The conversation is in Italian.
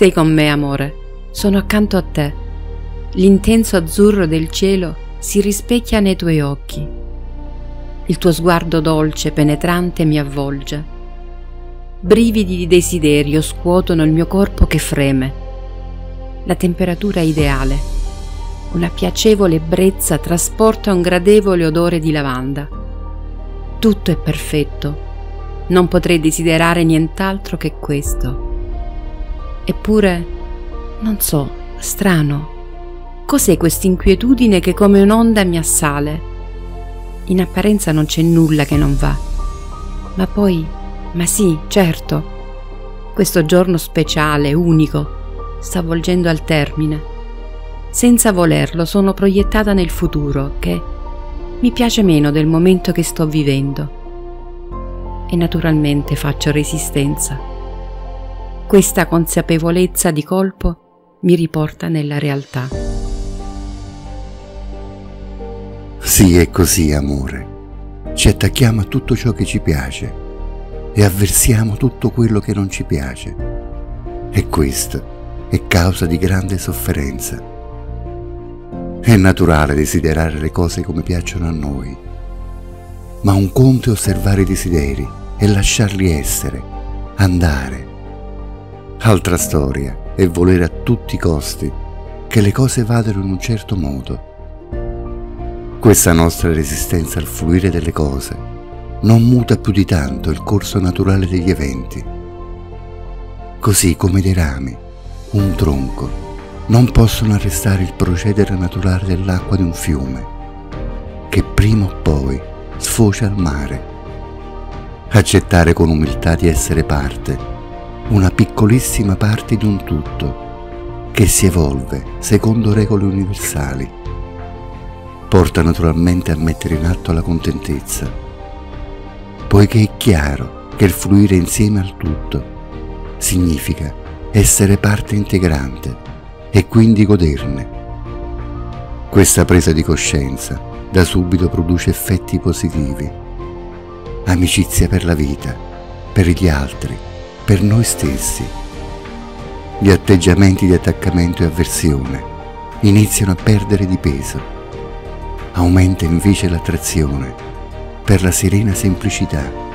Sei con me, amore, sono accanto a te. L'intenso azzurro del cielo si rispecchia nei tuoi occhi. Il tuo sguardo dolce, penetrante, mi avvolge. Brividi di desiderio scuotono il mio corpo che freme. La temperatura è ideale. Una piacevole brezza trasporta un gradevole odore di lavanda. Tutto è perfetto. Non potrei desiderare nient'altro che questo. Eppure, non so, strano. Cos'è quest'inquietudine che come un'onda mi assale? In apparenza non c'è nulla che non va. Ma poi, ma sì, certo. Questo giorno speciale, unico, sta volgendo al termine. Senza volerlo sono proiettata nel futuro che mi piace meno del momento che sto vivendo. E naturalmente faccio resistenza. Questa consapevolezza di colpo mi riporta nella realtà. Sì, è così, amore. Ci attacchiamo a tutto ciò che ci piace e avversiamo tutto quello che non ci piace. E questo è causa di grande sofferenza. È naturale desiderare le cose come piacciono a noi, ma un conto è osservare i desideri e lasciarli essere, andare. Altra storia è volere a tutti i costi che le cose vadano in un certo modo. Questa nostra resistenza al fluire delle cose non muta più di tanto il corso naturale degli eventi. Così come dei rami, un tronco, non possono arrestare il procedere naturale dell'acqua di un fiume, che prima o poi sfocia al mare. Accettare con umiltà di essere parte, una piccolissima parte di un tutto, che si evolve secondo regole universali, porta naturalmente a mettere in atto la contentezza, poiché è chiaro che il fluire insieme al tutto significa essere parte integrante e quindi goderne. Questa presa di coscienza da subito produce effetti positivi, amicizia per la vita, per gli altri, per noi stessi. Gli atteggiamenti di attaccamento e avversione iniziano a perdere di peso, aumenta invece l'attrazione per la serena semplicità